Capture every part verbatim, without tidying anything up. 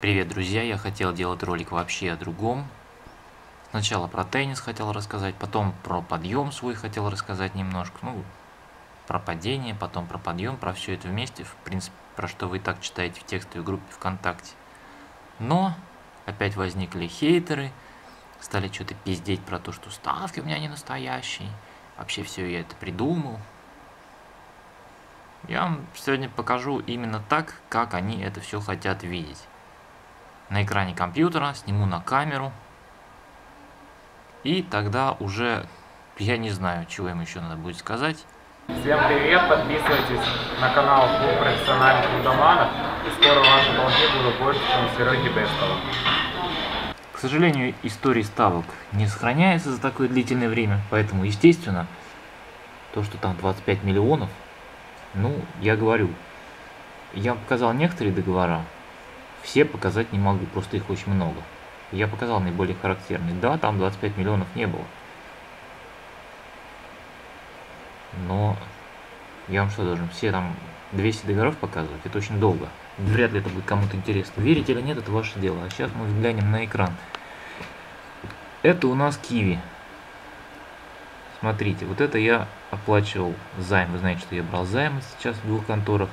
Привет, друзья! Я хотел делать ролик вообще о другом. Сначала про теннис хотел рассказать, потом про подъем свой хотел рассказать немножко, ну, про падение, потом про подъем, про все это вместе, в принципе, про что вы и так читаете в текстовой группе ВКонтакте. Но опять возникли хейтеры, стали что-то пиздеть про то, что ставки у меня не настоящие, вообще все я это придумал. Я вам сегодня покажу именно так, как они это все хотят видеть. На экране компьютера, сниму на камеру. И тогда уже я не знаю, чего им еще надо будет сказать. Всем привет, подписывайтесь на канал Клуб профессиональных лудоманов. И скоро ваши долги будут больше, чем у Сереги Бестова. К сожалению, истории ставок не сохраняется за такое длительное время. Поэтому, естественно, то, что там двадцать пять миллионов, ну, я говорю, я показал некоторые договора. Все показать не могу, просто их очень много. Я показал наиболее характерные. Да, там двадцать пять миллионов не было. Но я вам что должен? Все там двести договоров показывать? Это очень долго. Вряд ли это будет кому-то интересно. Верить или нет, это ваше дело. А сейчас мы взглянем на экран. Это у нас Киви. Смотрите, вот это я оплачивал займ. Вы знаете, что я брал займы сейчас в двух конторах.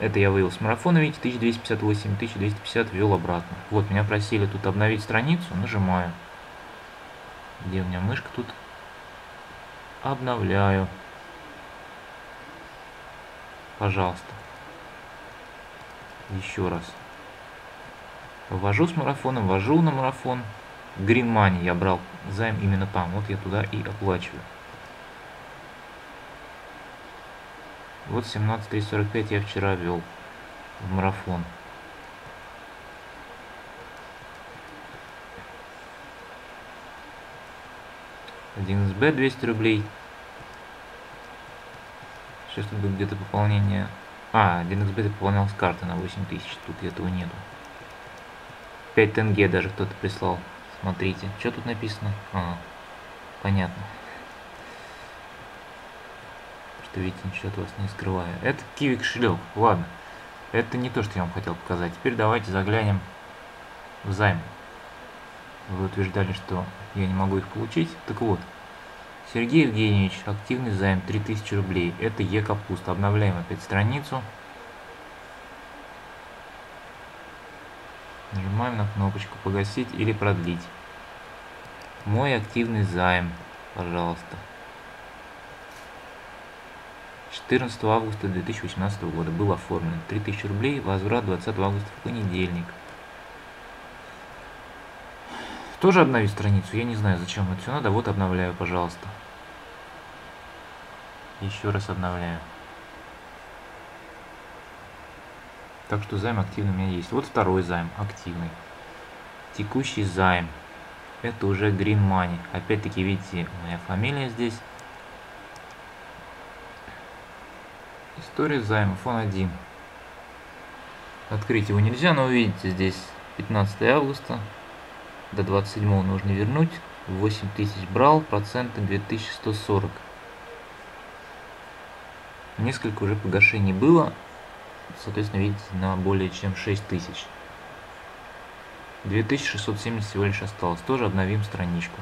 Это я вывел с марафона, видите, тысяча двести пятьдесят восемь, тысяча двести пятьдесят ввел обратно. Вот, меня просили тут обновить страницу, нажимаю. Где у меня мышка тут? Обновляю. Пожалуйста. Еще раз. Ввожу с марафоном, ввожу на марафон. Green Money я брал займ именно там, вот я туда и оплачиваю. Вот семнадцать триста сорок пять я вчера вел в марафон. один икс би двести рублей. Сейчас тут будет где-то пополнение. А, один икс би пополнял с карты на восемь тысяч. Тут этого нету. пять тенге даже кто-то прислал. Смотрите, что тут написано? А, понятно. Видите, ничего от вас не скрываю. Это Киви кошелек. Ладно, это не то, что я вам хотел показать. Теперь давайте заглянем в займ. Вы утверждали, что я не могу их получить. Так вот, Сергей Евгеньевич, активный займ, три тысячи рублей. Это Е капуста. Обновляем опять страницу. Нажимаем на кнопочку погасить или продлить. Мой активный займ, пожалуйста. четырнадцатого августа две тысячи восемнадцатого года был оформлен. три тысячи рублей, возврат двадцатого августа в понедельник. Тоже обновить страницу? Я не знаю, зачем это все надо. Вот обновляю, пожалуйста. Еще раз обновляю. Так что займ активный у меня есть. Вот второй займ активный. Текущий займ. Это уже Green Money. Опять-таки, видите, моя фамилия здесь. История займов, он один. Открыть его нельзя, но увидите здесь пятнадцатое августа. До двадцать седьмого нужно вернуть. восемь тысяч брал, проценты две тысячи сто сорок. Несколько уже погашений было. Соответственно, видите, на более чем шесть тысяч. две тысячи шестьсот семьдесят всего лишь осталось. Тоже обновим страничку.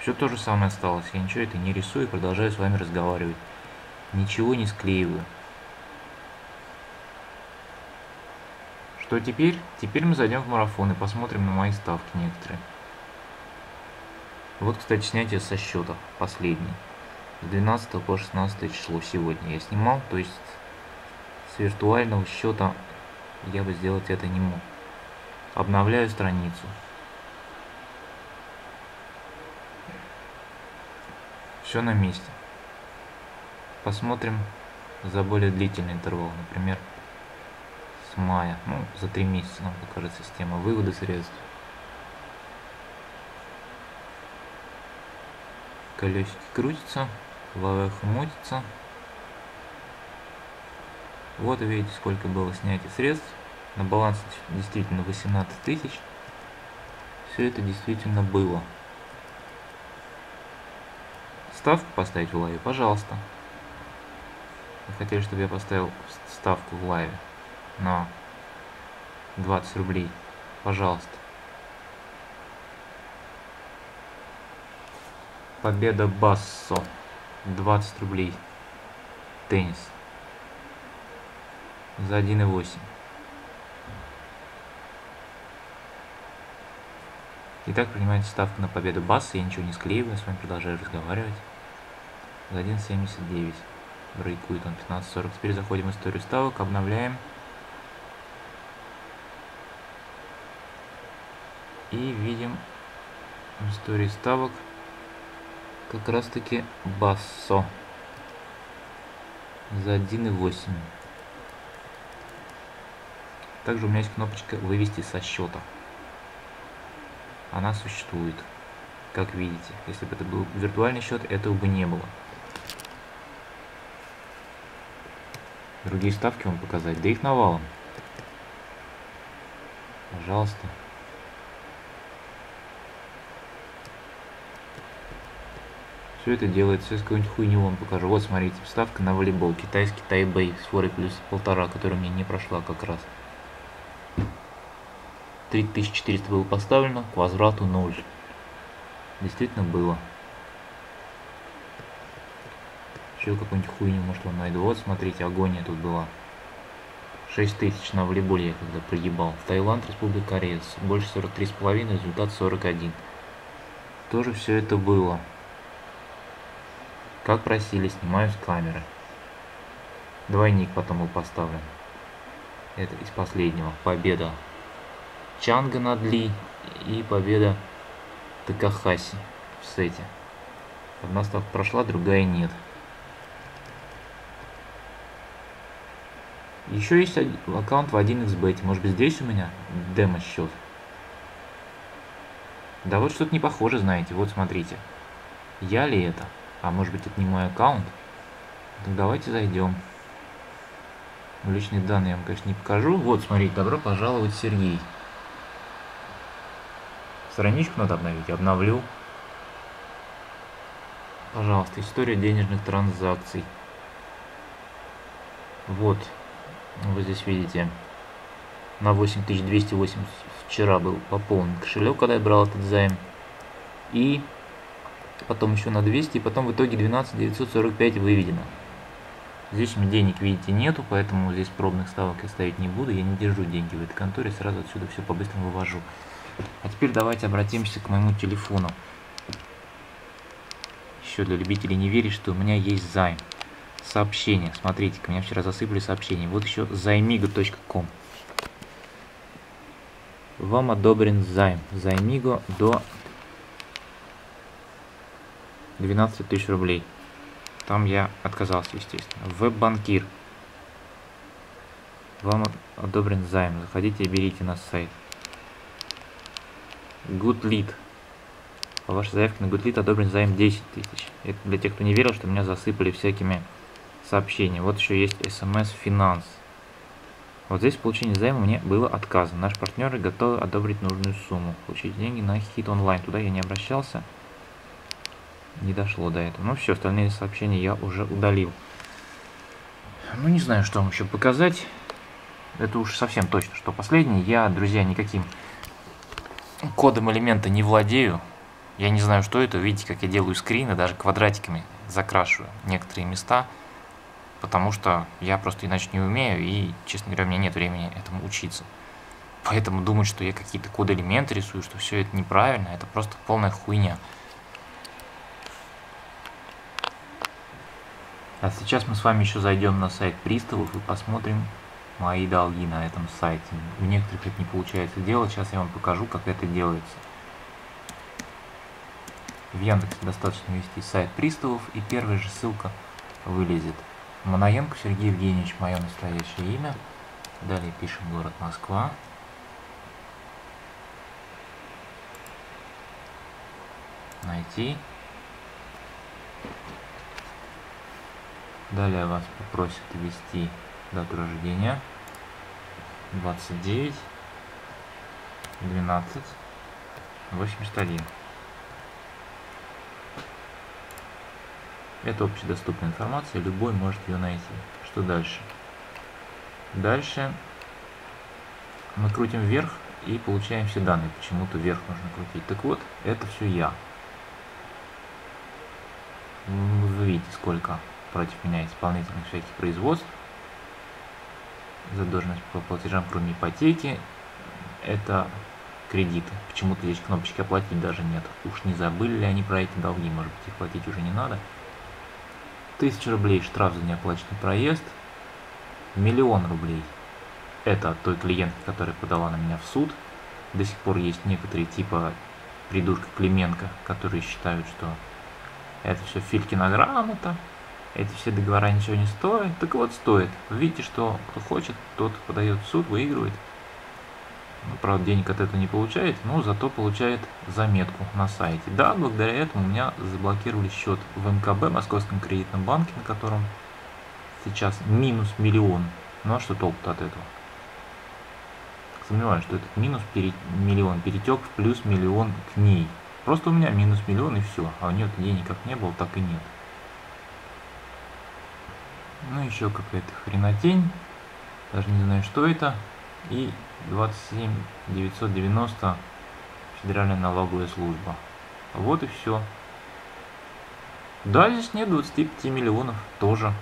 Все то же самое осталось. Я ничего это не рисую и продолжаю с вами разговаривать. Ничего не склеиваю. Что теперь? Теперь мы зайдем в марафон и посмотрим на мои ставки некоторые. Вот, кстати, снятие со счета. Последний. С двенадцатого по шестнадцатое число сегодня я снимал. То есть с виртуального счета я бы сделать это не мог. Обновляю страницу. Все на месте. Посмотрим за более длительный интервал, например, с мая, ну, за три месяца нам покажет система вывода средств. Колесики крутятся, лавеха мутится. Вот видите, сколько было снятия средств. На баланс действительно восемнадцать тысяч. Все это действительно было. Ставку поставить в лаве, пожалуйста. Хотели, чтобы я поставил ставку в лайве. на двадцать рублей, пожалуйста. Победа Бассо, двадцать рублей, теннис, за один и восемь. Итак, принимается ставка на победу Бассо, я ничего не склеиваю, с вами продолжаю разговаривать. За один семьдесят девять. Брейкует он пятнадцать сорок. Теперь заходим в историю ставок, обновляем. И видим в истории ставок как раз таки Бассо за один и восемь. Также у меня есть кнопочка «Вывести со счета». Она существует, как видите. Если бы это был виртуальный счет, этого бы не было. Другие ставки вам показать, да их навалом. Пожалуйста. Все это делает, все с какой-нибудь хуйню вам покажу. Вот, смотрите, ставка на волейбол. Китайский тайбэй с форой плюс полтора, которая мне не прошла как раз. три тысячи четыреста было поставлено, к возврату ноль. Действительно было. Еще какую-нибудь хуйню, может, вам найду. Вот, смотрите, агония тут была. шесть тысяч на волейболе я когда приебал. Таиланд, Республика Корея. Больше сорок три и пять, результат сорок один. Тоже все это было. Как просили, снимаю с камеры. Двойник потом был поставлен. Это из последнего. Победа Чанга над Ли и победа Такахаси в сете. Одна ставка прошла, другая нет. Еще есть аккаунт в один икс би. Может быть, здесь у меня демо-счет? Да вот что-то не похоже, знаете. Вот смотрите. Я ли это? А может быть, это не мой аккаунт? Так давайте зайдем. Личные данные я вам, конечно, не покажу. Вот, смотрите, добро пожаловать, Сергей. Страничку надо обновить. Обновлю. Пожалуйста, история денежных транзакций. Вот. Вы здесь видите. На восемь тысяч двести восемьдесят вчера был пополнен кошелек, когда я брал этот займ. И... потом еще на двести, и потом в итоге двенадцать тысяч девятьсот сорок пять выведено. Здесь у меня денег, видите, нету, поэтому здесь пробных ставок я ставить не буду. Я не держу деньги в этой конторе, сразу отсюда все по-быстрому вывожу. А теперь давайте обратимся к моему телефону. Еще для любителей не верить, что у меня есть займ. Сообщение. Смотрите-ка, меня вчера засыпали сообщения. Вот еще займиго точка ком. Вам одобрен займ. Займиго до... двенадцать тысяч рублей. Там я отказался, естественно. Веб-банкир. Вам одобрен займ. Заходите и берите на сайт. Goodlead. По вашей заявке на Goodlead одобрен займ десять тысяч. Это для тех, кто не верил, что меня засыпали всякими сообщениями. Вот еще есть эс эм эс Финанс. Вот здесь в получении займа мне было отказано. Наши партнеры готовы одобрить нужную сумму. Получить деньги на хит онлайн. Туда я не обращался. Не дошло до этого. Ну все, остальные сообщения я уже удалил. Ну не знаю, что вам еще показать. Это уж совсем точно, что последнее. Я, друзья, никаким кодом элемента не владею. Я не знаю, что это. Видите, как я делаю скрины, даже квадратиками закрашиваю некоторые места. Потому что я просто иначе не умею. И, честно говоря, у меня нет времени этому учиться. Поэтому думать, что я какие-то коды элементы рисую, что все это неправильно, это просто полная хуйня. А сейчас мы с вами еще зайдем на сайт приставов и посмотрим мои долги на этом сайте. У некоторых это не получается делать. Сейчас я вам покажу, как это делается. В Яндексе достаточно ввести сайт приставов, и первая же ссылка вылезет. Монаенко Сергей Евгеньевич, мое настоящее имя. Далее пишем город Москва. Найти. Далее вас попросят ввести дату рождения двадцать девять двенадцать восемьдесят один. Это общедоступная информация, любой может ее найти. Что дальше? Дальше мы крутим вверх и получаем все данные. Почему-то вверх нужно крутить. Так вот, это все я. Вы видите, сколько против меня исполнительных всяких производств. Задолженность по платежам, кроме ипотеки. Это кредиты. Почему-то здесь кнопочки оплатить даже нет. Уж не забыли ли они про эти долги? Может быть, их платить уже не надо. тысяча рублей штраф за неоплаченный проезд. Миллион рублей. Это от той клиентки, которая подала на меня в суд. До сих пор есть некоторые типа придурка Клименко, которые считают, что это все Филькина грамота, эти все договора ничего не стоят. Так вот, стоит. Вы видите, что кто хочет, тот подает в суд, выигрывает. Ну, правда, денег от этого не получает, но зато получает заметку на сайте. Да, благодаря этому у меня заблокировали счет в эм ка бэ, Московском кредитном банке, на котором сейчас минус миллион. Ну а что толку-то от этого? Сомневаюсь, что этот минус пере... миллион перетек в плюс миллион к ней. Просто у меня минус миллион и все. А у нее-то денег как не было, так и нет. Ну еще какая-то хренотень. Даже не знаю, что это. И двадцать семь тысяч девятьсот девяносто Федеральная налоговая служба. Вот и все. Да, здесь нет двадцати пяти миллионов тоже.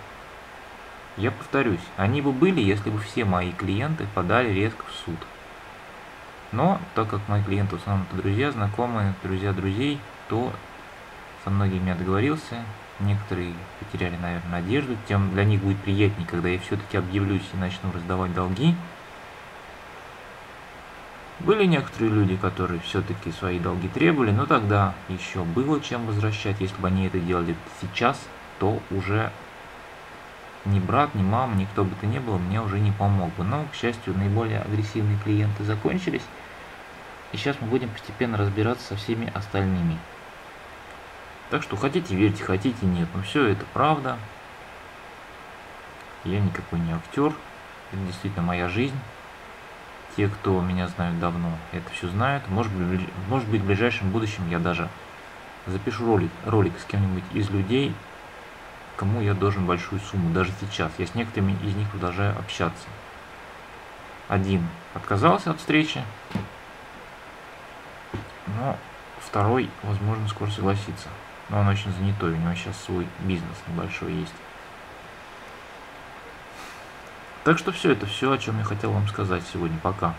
Я повторюсь, они бы были, если бы все мои клиенты подали резко в суд. Но, так как мои клиенты в основном это друзья, знакомые, друзья друзей, то со многими я договорился. Некоторые потеряли, наверное, надежду. Тем для них будет приятнее, когда я все-таки объявлюсь и начну раздавать долги. Были некоторые люди, которые все-таки свои долги требовали, но тогда еще было чем возвращать. Если бы они это делали сейчас, то уже ни брат, ни мама, никто бы то ни было, мне уже не помог бы. Но, к счастью, наиболее агрессивные клиенты закончились. И сейчас мы будем постепенно разбираться со всеми остальными. Так что хотите верьте, хотите нет. Но все это правда. Я никакой не актер. Это действительно моя жизнь. Те, кто меня знают давно, это все знают. Может быть, может быть в ближайшем будущем я даже запишу ролик, ролик с кем-нибудь из людей, кому я должен большую сумму. Даже сейчас я с некоторыми из них продолжаю общаться. Один отказался от встречи, но второй, возможно, скоро согласится. Но он очень занятой, у него сейчас свой бизнес небольшой есть. Так что все это все, о чем я хотел вам сказать сегодня. Пока.